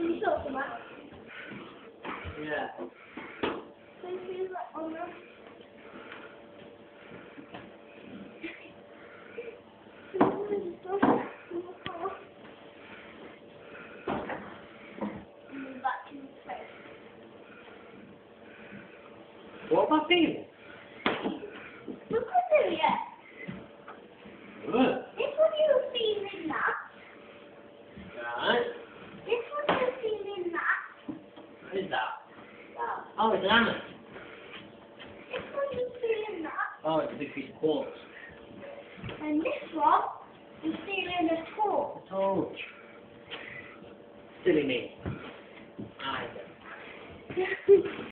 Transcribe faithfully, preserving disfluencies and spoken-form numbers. Yeah. What am I feeling? Look at it. This one you're feeling that. Right. This one you're feeling that. What is that? That. Oh, it's an hammer. This one you're feeling that. Oh, it's a big piece of quartz. And this one is feeling a torch. A torch. Silly me. I don't.